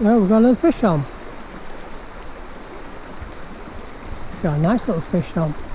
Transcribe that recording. Well, we've got a little fish on. Got a nice little fish on.